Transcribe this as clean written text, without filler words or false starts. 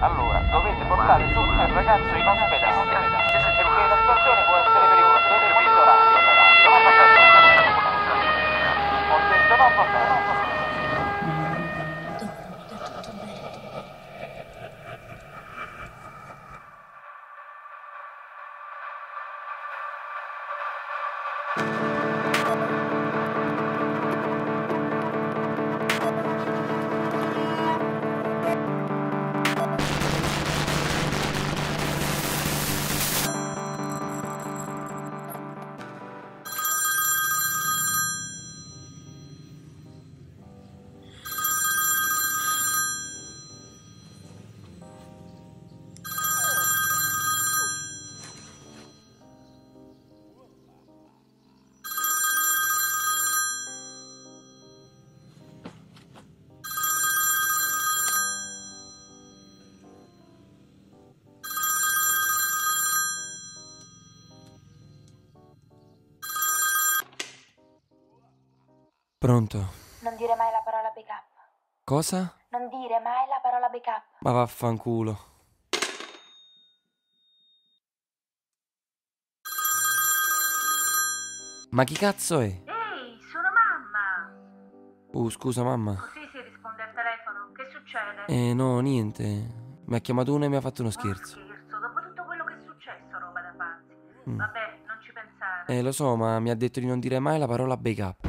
Allora, dovete portare subito il ragazzo in ospedale. Perché la situazione può essere pericolosa. Dovete monitorarlo. Ho detto non portare. Pronto? Non dire mai la parola backup. Cosa? Non dire mai la parola backup. Ma vaffanculo. Ma chi cazzo è? Ehi, sono mamma. Scusa mamma. Così si risponde al telefono, che succede? No, niente. Mi ha chiamato uno e mi ha fatto uno scherzo. Uno scherzo? Dopo tutto quello che è successo, roba da pazzi. Vabbè, non ci pensare. Lo so, ma mi ha detto di non dire mai la parola backup.